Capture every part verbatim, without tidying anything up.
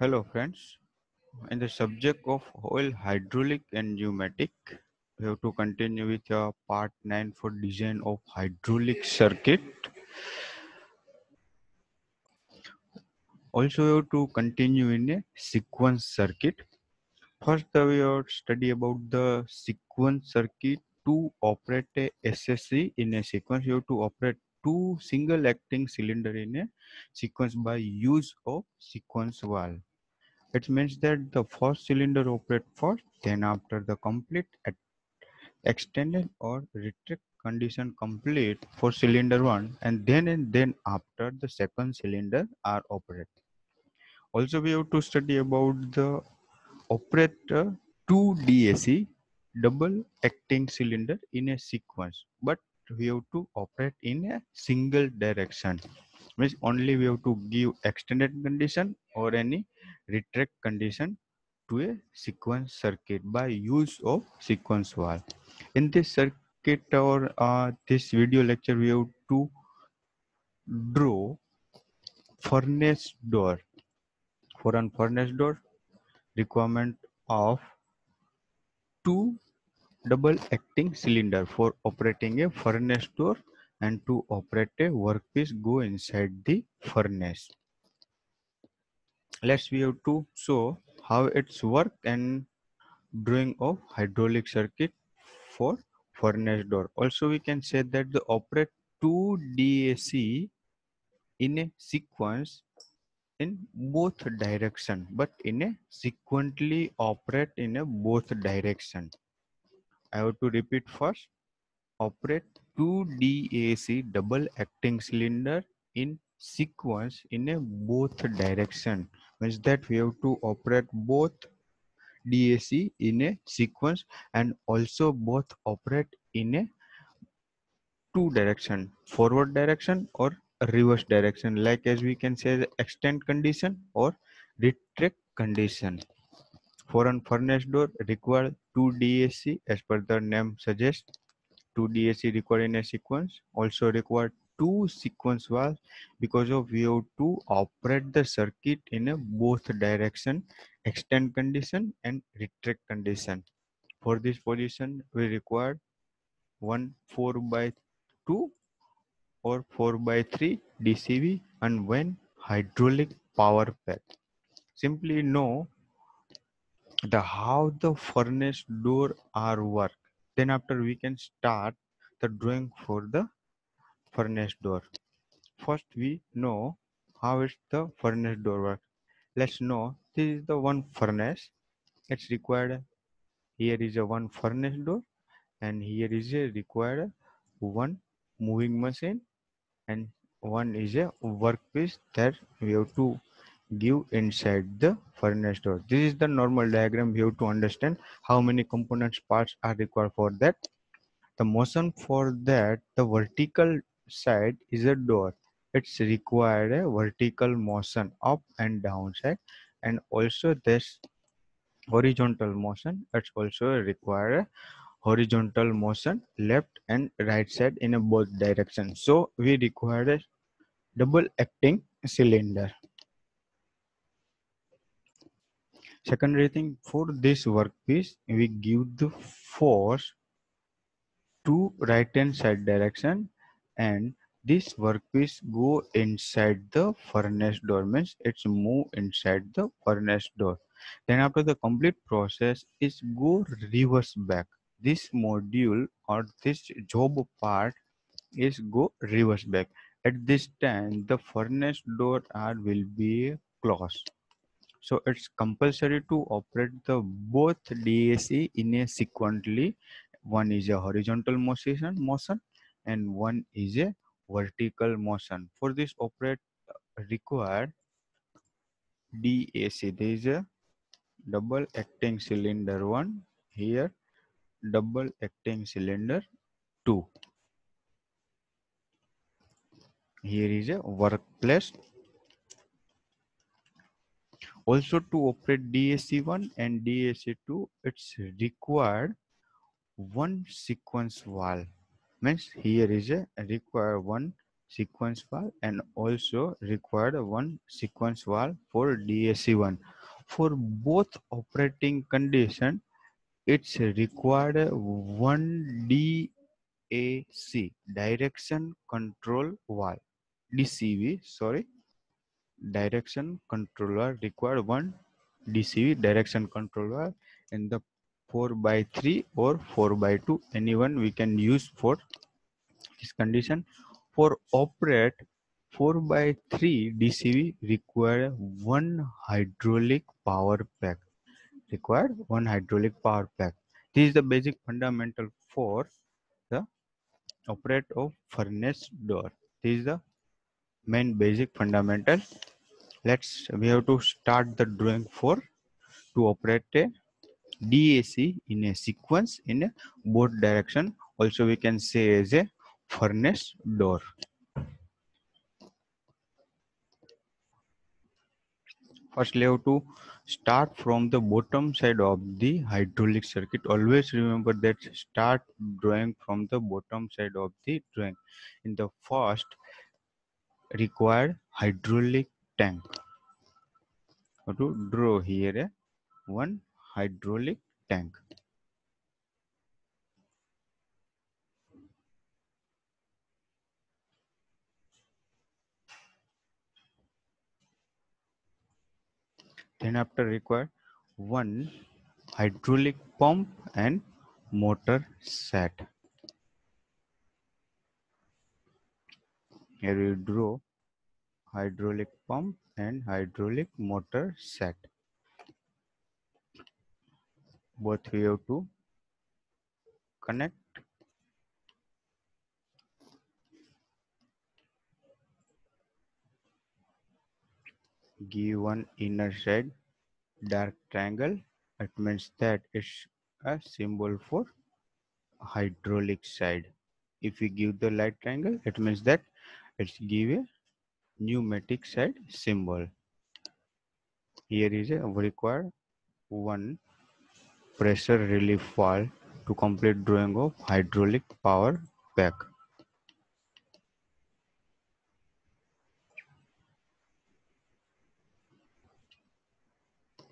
Hello friends, in the subject of oil hydraulic and pneumatic, we have to continue with uh, part nine for design of hydraulic circuit. Also we have to continue in a sequence circuit. First we have to study about the sequence circuit. To operate a S S C in a sequence, you have to operate two single acting cylinder in a sequence by use of sequence valve. It means that the first cylinder operate first, then after the complete extended or retract condition complete for cylinder one, and then and then after the second cylinder are operate. Also we have to study about the operate uh, two D A C double acting cylinder in a sequence, but we have to operate in a single direction, means only we have to give extended condition or any retract condition to a sequence circuit by use of sequence valve. In this circuit or uh, this video lecture, we have to draw furnace door. For an furnace door, requirement of two double acting cylinder for operating a furnace door and to operate a workpiece go inside the furnace. Let's we have to show how it's work and drawing of hydraulic circuit for furnace door. Also we can say that the operate two D A C in a sequence in both direction, but in a sequentially operate in a both direction. I have to repeat first, operate two D A C double acting cylinder in sequence in a both direction, means that we have to operate both D A C in a sequence and also both operate in a two direction, forward direction or reverse direction, like as we can say the extend condition or retract condition. For an furnace door require two D A C as per the name suggests. Two D A C required in a sequence. Also require two sequence valves because of we have to operate the circuit in a both direction, extend condition and retract condition. For this position we require one four by two or four by three D C V and one hydraulic power pack. Simply know the how the furnace door are work. Then after we can start the drawing for the furnace door. First we know how is the furnace door work. Let's know this is the one furnace. It's required. Here is a one furnace door and here is a required one moving machine and one is a workpiece that we have to give inside the furnace door. This is the normal diagram. We have to understand how many components parts are required for that. The motion for that, the vertical side is a door. It's required a vertical motion up and down side, and also this horizontal motion, it's also required a horizontal motion left and right side in a both directions. So we require a double acting cylinder. Secondary thing, for this workpiece we give the force to right hand side direction and this workpiece go inside the furnace door, means it's move inside the furnace door. Then after the complete process is go reverse back. This module or this job part is go reverse back. At this time the furnace door R will be closed. So it's compulsory to operate the both D A C in a sequentially. One is a horizontal motion motion and one is a vertical motion. For this operate required D A C. There is a double acting cylinder one here. Double acting cylinder two. Here is a workplace. Also to operate D A C one and D A C two, it's required one sequence valve. Means here is a required one sequence valve and also required one sequence valve for D A C one. For both operating condition, it's required one D A C, direction control valve, D C V, sorry, direction controller, required one D C V, direction controller, and the four by three or four by two, anyone we can use for this condition. For operate four by three D C V require one hydraulic power pack, required one hydraulic power pack. This is the basic fundamental for the operate of furnace door. This is the main basic fundamental. Let's, we have to start the drawing for to operate a D A C in a sequence in a both direction. Also we can say as a furnace door. First we have to start from the bottom side of the hydraulic circuit. Always remember that, start drawing from the bottom side of the drawing. In the first required hydraulic tank. How to draw here a one hydraulic tank. Then after require one hydraulic pump and motor set. Here we draw hydraulic pump and hydraulic motor set. Both we have to connect. Give one inner side dark triangle. It means that it's a symbol for hydraulic side. If we give the light triangle, it means that it's give a pneumatic side symbol. Here is a required one pressure relief valve to complete drawing of hydraulic power pack.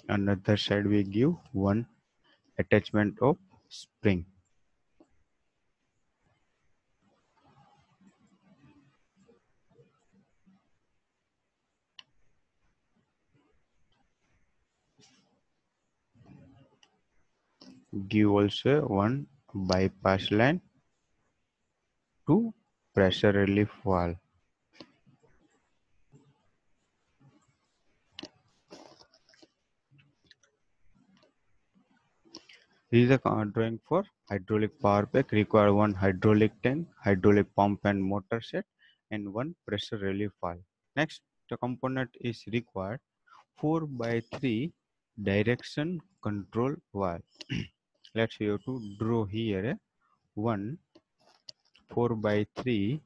Another side we give one attachment of spring. Give also one bypass line to pressure relief valve. This is a drawing for hydraulic power pack. Require one hydraulic tank, hydraulic pump and motor set, and one pressure relief valve. Next, the component is required four by three direction control valve. Let's we have to draw here a one four by three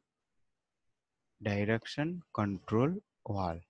direction control valve.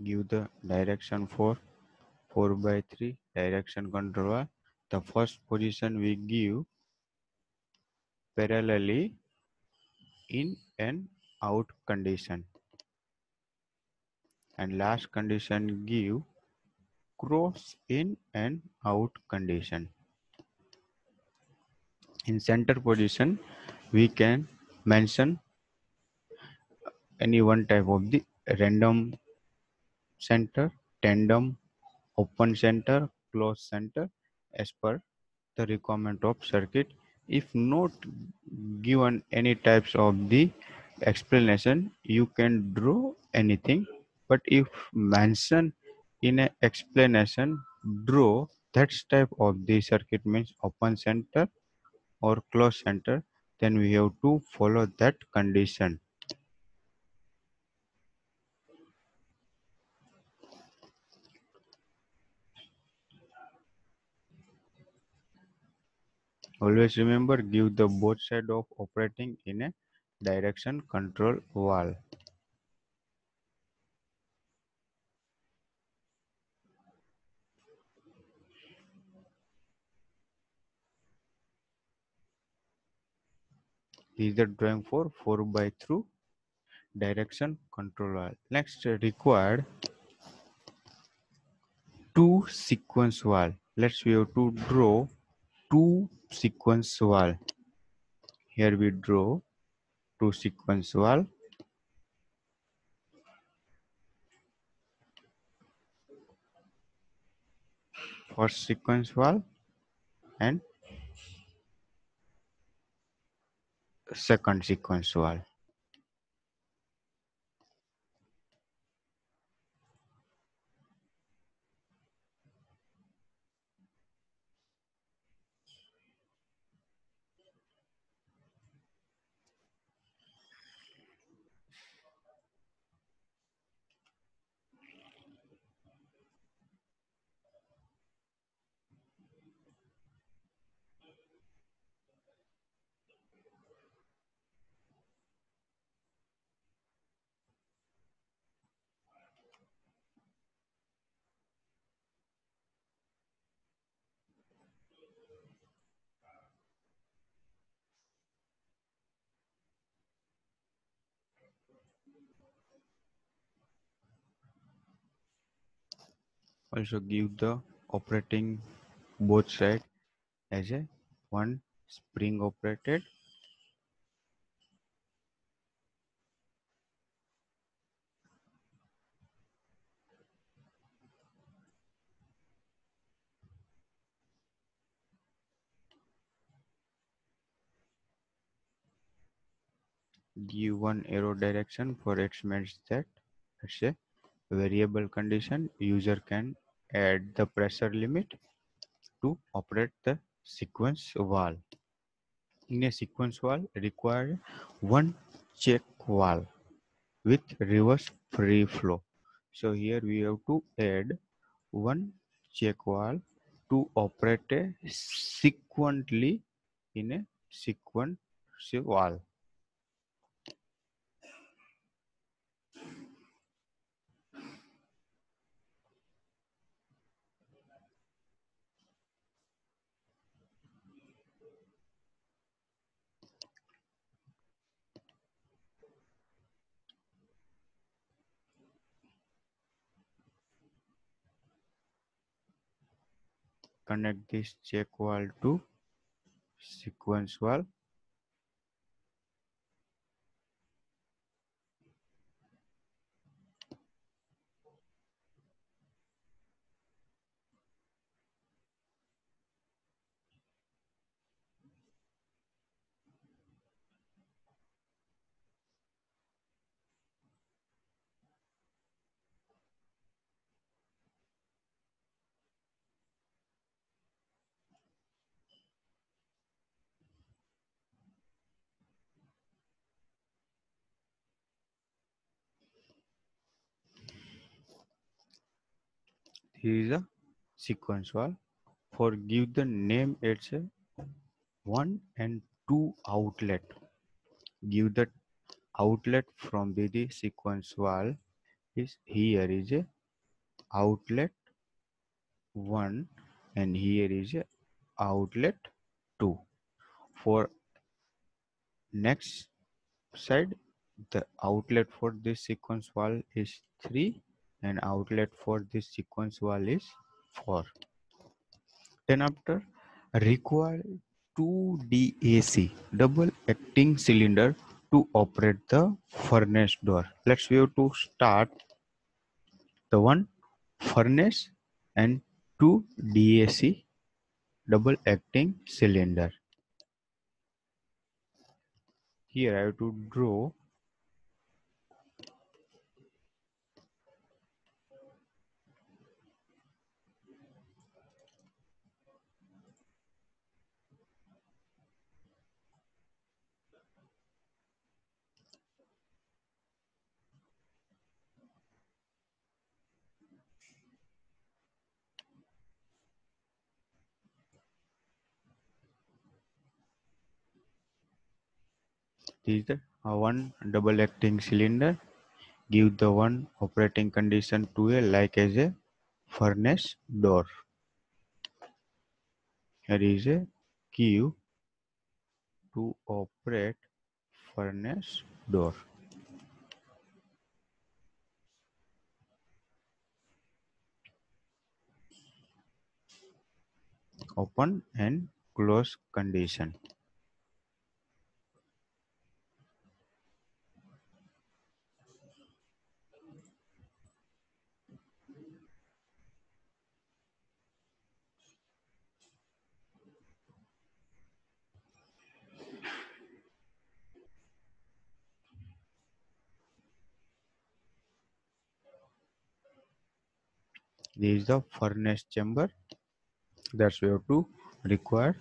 Give the direction for four by three direction controller. The first position we give parallelly in and out condition, and last condition give cross in and out condition. In center position we can mention any one type of the random center, tandem, open center, closed center, as per the requirement of circuit. If not given any types of the explanation, you can draw anything, but if mentioned in an explanation, draw that type of the circuit, means open center or closed center, then we have to follow that condition. Always remember, give the both side of operating in a direction control valve. Is the drawing for four by through direction control valve. Next, required two sequence valve. Let's we have to draw two sequence valve. Here we draw two sequence valve. First sequence valve and second sequence valve. Also give the operating both side as a one spring operated give one arrow direction for its means that it's a variable condition. User can add the pressure limit to operate the sequence valve. In a sequence valve, require one check valve with reverse free flow. So here we have to add one check valve to operate a sequentially in a sequence valve. Connect this check valve to sequence valve. Here is a sequence valve. For give the name, it's a one and two outlet. Give the outlet from the, the sequence valve is here is a outlet one and here is a outlet two. For next side, the outlet for this sequence valve is three. An outlet for this sequence valve is four. Then after require two D A C double acting cylinder to operate the furnace door. Let's have to start the one furnace and two D A C double acting cylinder. Here I have to draw This is the one double acting cylinder. Give the one operating condition to a like as a furnace door. Here is a Q to operate furnace door. Open and close condition. This is the furnace chamber. That's we have to require.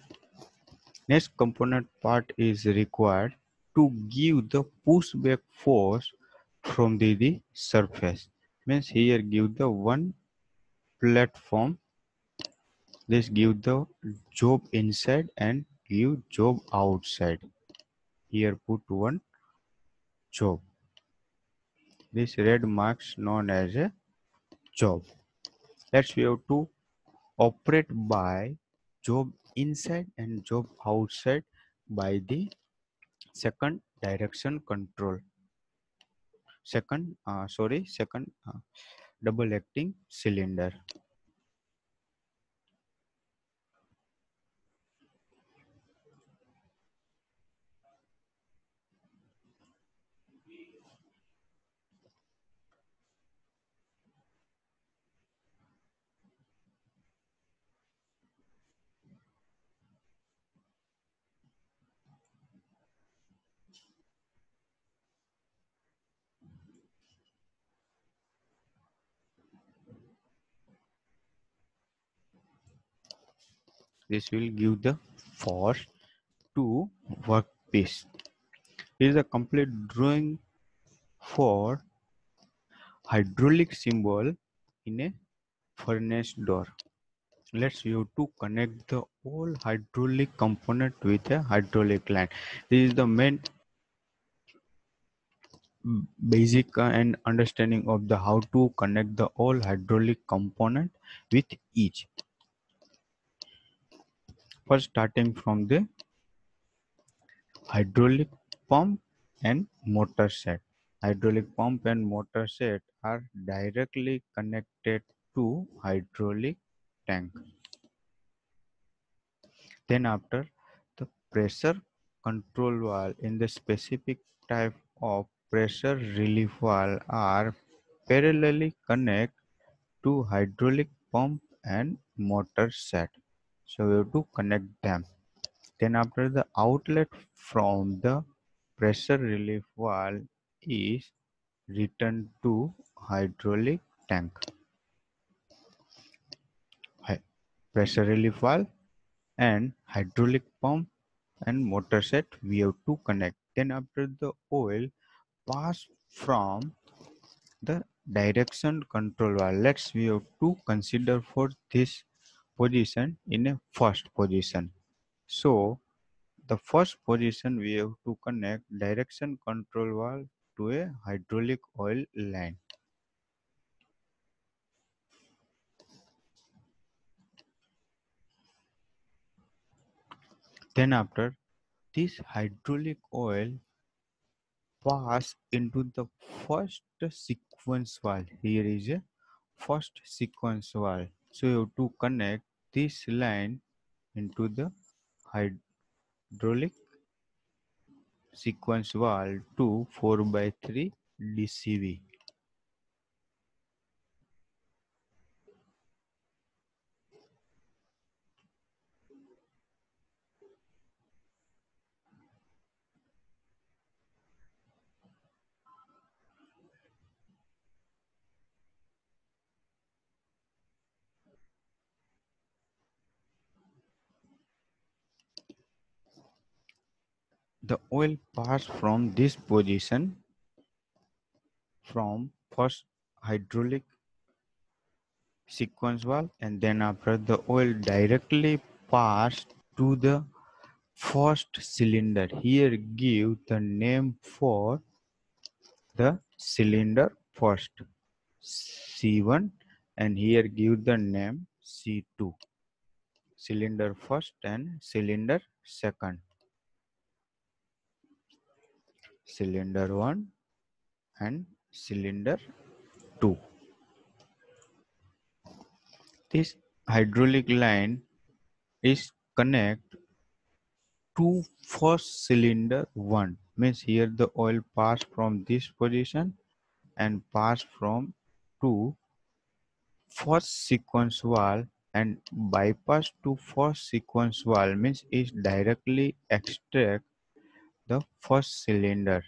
Next component part is required to give the pushback force from the, the surface. Means here give the one platform. Let's give the job inside and give job outside. Here put one job. This red marks known as a job. Let's we have to operate by job inside and job outside by the second direction control. Second, uh, sorry, second uh, double acting cylinder. This will give the force to workpiece. This is a complete drawing for hydraulic symbol in a furnace door. Let's you to connect the all hydraulic component with a hydraulic line. This is the main basic and understanding of the how to connect the all hydraulic component with each. First, starting from the hydraulic pump and motor set. Hydraulic pump and motor set are directly connected to hydraulic tank. Then after, the pressure control valve in the specific type of pressure relief valve are parallelly connected to hydraulic pump and motor set. So we have to connect them. Then after, the outlet from the pressure relief valve is returned to hydraulic tank. Pressure relief valve and hydraulic pump and motor set we have to connect. Then after, the oil pass from the direction control valve. Let's we have to consider for this position in a first position. So the first position we have to connect direction control valve to a hydraulic oil line. Then after, this hydraulic oil pass into the first sequence valve. Here is a first sequence valve. So you have to connect this line into the hydraulic sequence valve to four by three D C V. The oil pass from this position from first hydraulic sequence valve, and then after, the oil directly pass to the first cylinder. Here give the name for the cylinder first, C one, and here give the name C two. Cylinder first and cylinder second. Cylinder one and cylinder two. This hydraulic line is connect to first cylinder one. Means here the oil pass from this position and pass from to first sequence valve and bypass to first sequence valve, means is directly extract the first cylinder.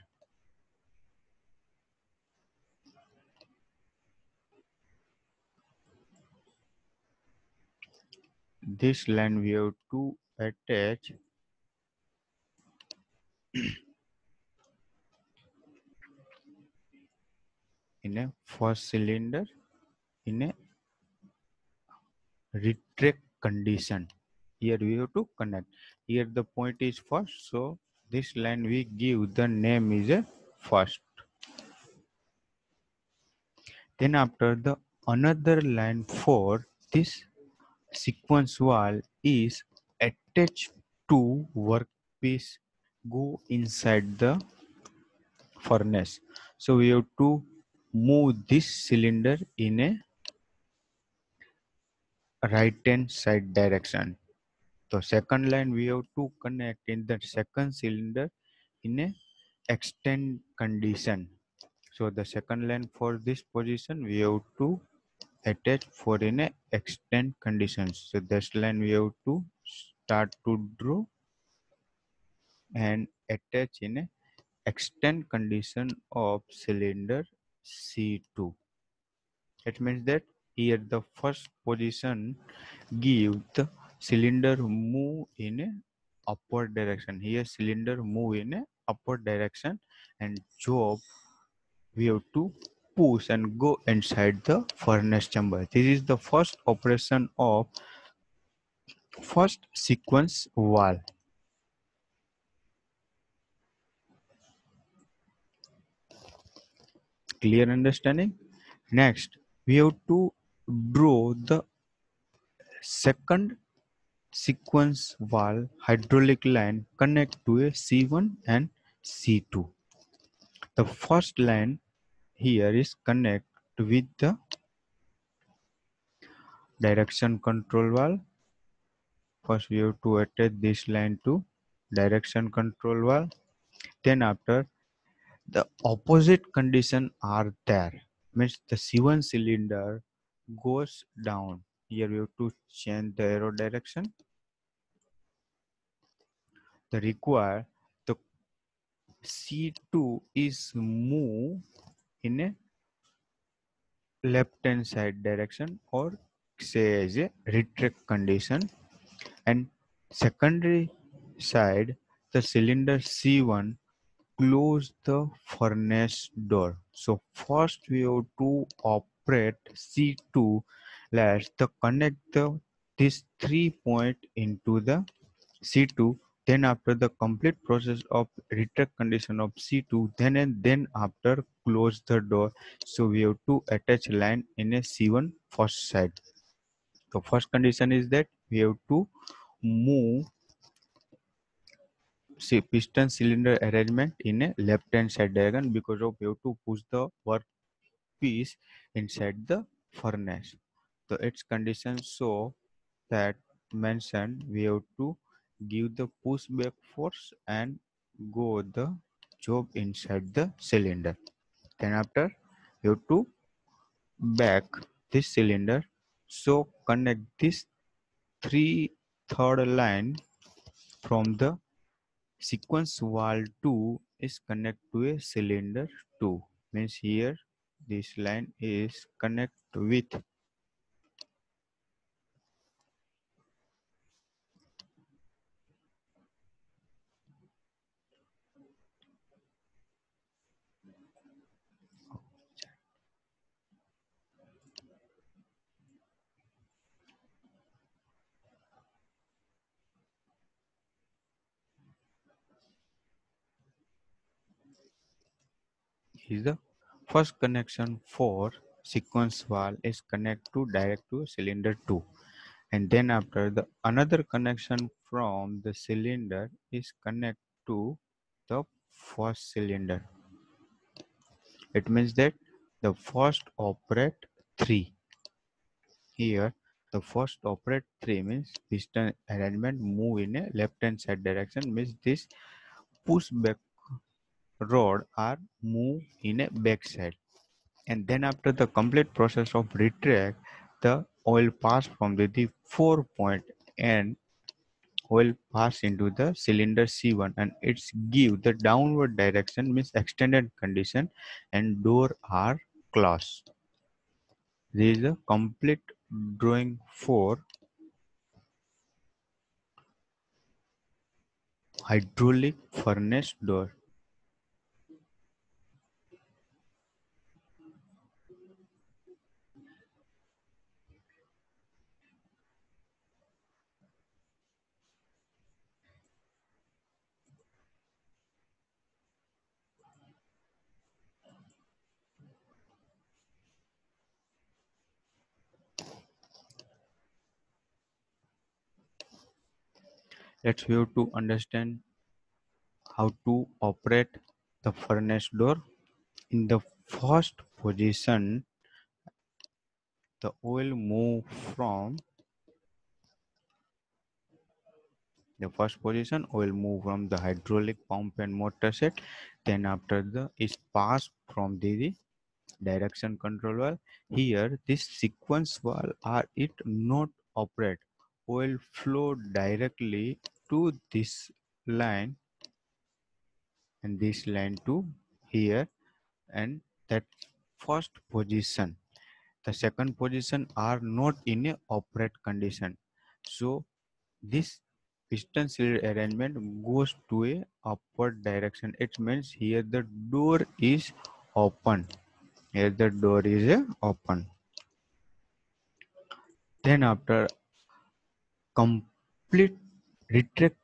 This line we have to attach in a first cylinder in a retract condition. Here we have to connect. Here the point is first, so this line we give the name is a first. Then after the another line for this sequence valve is attached to workpiece, go inside the furnace. So we have to move this cylinder in a right hand side direction. So second line we have to connect in the second cylinder in a extend condition. So the second line for this position we have to attach for in a extend conditions. So this line we have to start to draw and attach in a extend condition of cylinder C two. It means that here the first position give the cylinder move in a upward direction. Here cylinder move in a upward direction and job we have to push and go inside the furnace chamber. This is the first operation of first sequence valve. Clear understanding? Next, we have to draw the second sequence valve hydraulic line connect to a C one and C two. The first line here is connect with the direction control valve. First, we have to attach this line to direction control valve. Then after, the opposite condition are there, means the C one cylinder goes down. Here we have to change the arrow direction. The require the C two is move in a left hand side direction, or say as a retract condition, and secondary side the cylinder C one close the furnace door. So first we have to operate C two last the connect the this three point into the C two. Then after the complete process of retract condition of C two, then and then after close the door. So we have to attach line in a C one first side. The first condition is that we have to move see piston cylinder arrangement in a left hand side diagonal, because of we have to push the work piece inside the furnace. So its condition so that mentioned we have to give the pushback force and go the job inside the cylinder. Then after you have to back this cylinder, so connect this three third line from the sequence valve two is connect to a cylinder two, means here this line is connect with is the first connection for sequence valve is connect to direct to cylinder two, and then after the another connection from the cylinder is connect to the first cylinder. It means that the first operate three. Here the first operate three means piston arrangement move in a left hand side direction, means this push back rod are move in a back side, and then after the complete process of retract, the oil pass from the, the four point and oil pass into the cylinder C one, and it's give the downward direction means extended condition, and door are closed. This is a complete drawing for hydraulic furnace door. Let's have to understand how to operate the furnace door. In the first position, the oil move from the first position, oil move from the hydraulic pump and motor set. Then after the is passed from the direction control valve. Here, this sequence valve are it not operate. Oil flow directly to this line and this line to here, and that first position, the second position are not in a operate condition, so this piston cylinder arrangement goes to a upward direction. It means here the door is open, here the door is a open. Then after complete retract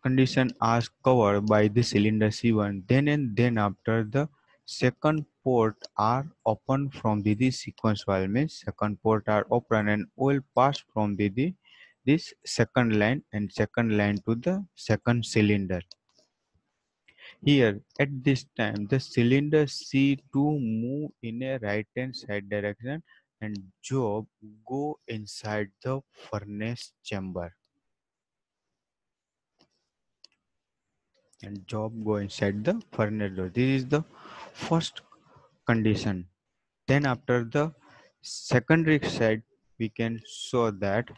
condition as covered by the cylinder C one, then and then after the second port are open from the, the sequence valve, means second port are open and oil pass from the, the this second line and second line to the second cylinder. Here at this time the cylinder C two move in a right hand side direction and job go inside the furnace chamber, and job go inside the furnace door. This is the first condition. Then after the secondary side we can show that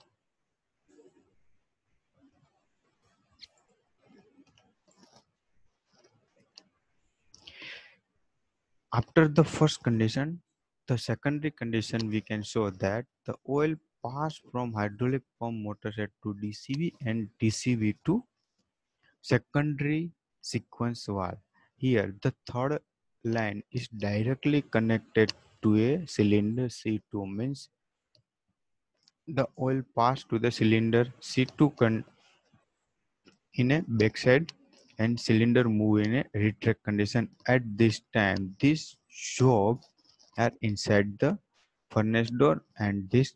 after the first condition, the secondary condition we can show that the oil pass from hydraulic pump motor set to D C V and D C V to secondary sequence valve. Here the third line is directly connected to a cylinder C two, means the oil pass to the cylinder C two con in a backside and cylinder move in a retract condition. At this time this job are inside the furnace door and this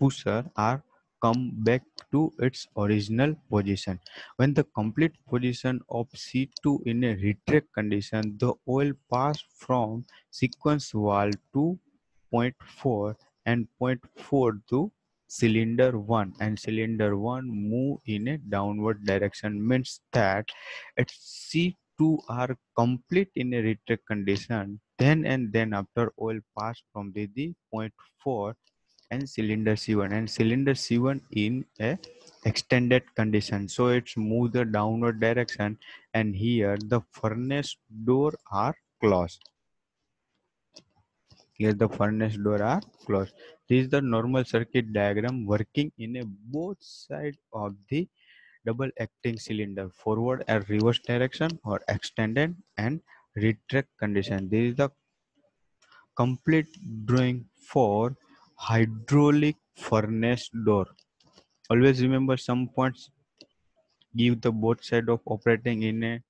pusher are come back to its original position. When the complete position of C two in a retract condition, the oil pass from sequence valve to point four and point four to cylinder one, and cylinder one move in a downward direction, means that its C two two are complete in a retract condition. Then and then after oil pass from the, the point four and cylinder C one, and cylinder C one in a extended condition, so it's move the downward direction, and here the furnace door are closed. Here the furnace door are closed. This is the normal circuit diagram working in a both side of the double acting cylinder, forward and reverse direction or extended and retract condition. This is the complete drawing for hydraulic furnace door. Always remember some points. Give the both side of operating in a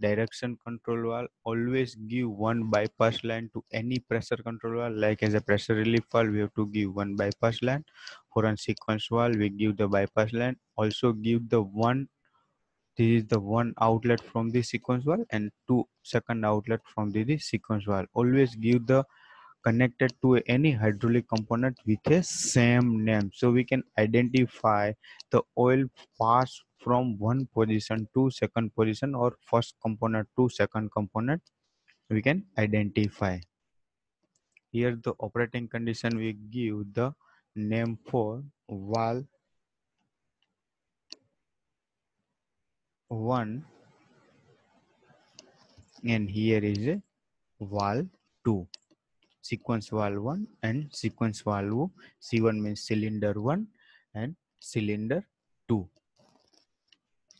Direction control valve always give one bypass line to any pressure control valve. Like as a pressure relief valve, we have to give one bypass line. For a sequence valve, we give the bypass line. Also give the one, this is the one outlet from the sequence valve and two second outlet from the, the sequence valve. Always give the connected to any hydraulic component with a same name. So we can identify the oil pass from one position to second position or first component to second component. We can identify. Here the operating condition we give the name for valve one, and here is a valve two. Sequence valve one and sequence valve C one means cylinder one and cylinder two.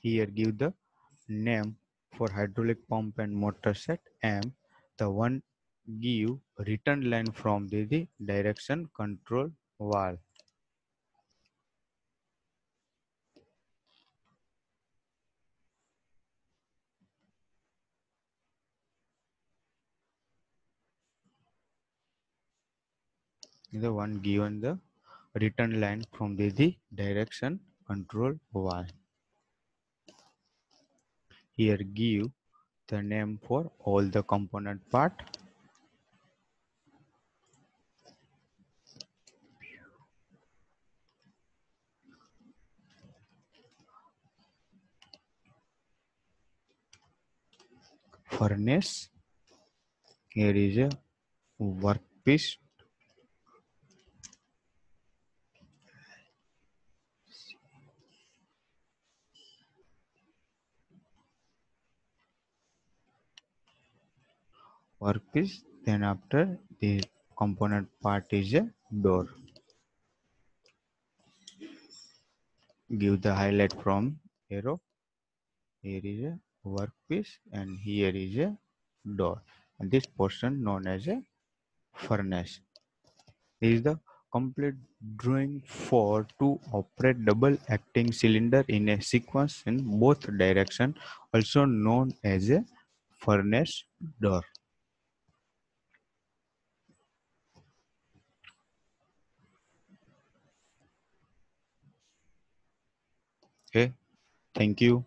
Here give the name for hydraulic pump and motor set M. The one give return line from the, the direction control valve. The one given the return line from the, the direction control valve. Here give the name for all the component part. Furnace. Here is a workpiece. Workpiece, then after the component part is a door. Give the highlight from arrow. Here is a workpiece and here is a door. And this portion known as a furnace. This is the complete drawing for to operate double acting cylinder in a sequence in both direction, also known as a furnace door. Okay, thank you.